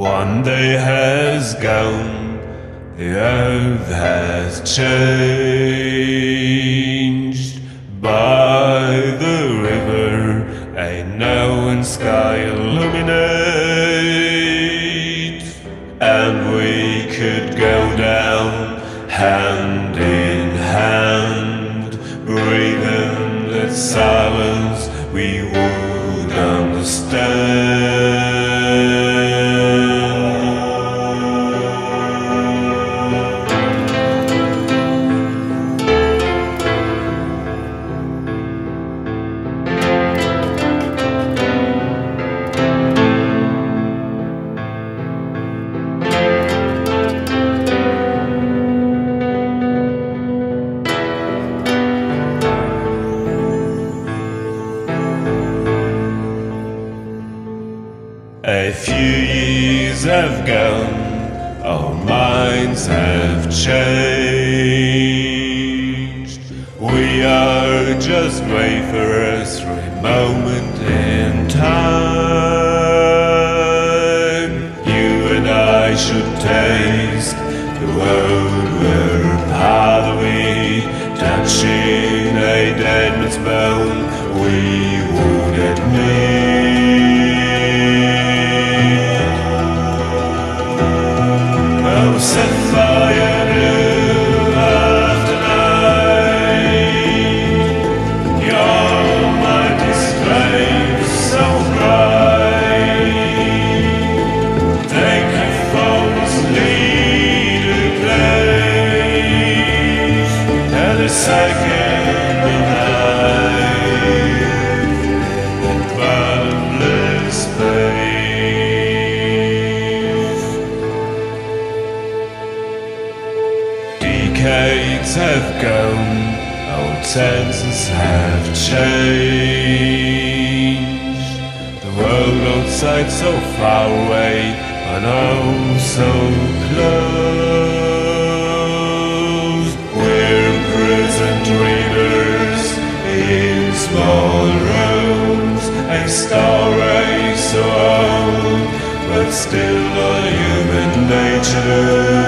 One day has gone, the earth has changed. By the river a neon sky illuminates, and we could go down hand in hand, breathing that silence we would understand. A few years have gone, our minds have changed. We are just wayfarers for a moment in time. You and I should taste the world we're a part of it, touching a dead man's bone, we would admit. Set fire blue after night. Your mighty strength so bright. Thank you for this little place and a second of life and boundless space. Decades have gone, old senses have changed. The world outside so far away, but oh so close. We're imprisoned dreamers in small rooms, a story so old, but still a human nature.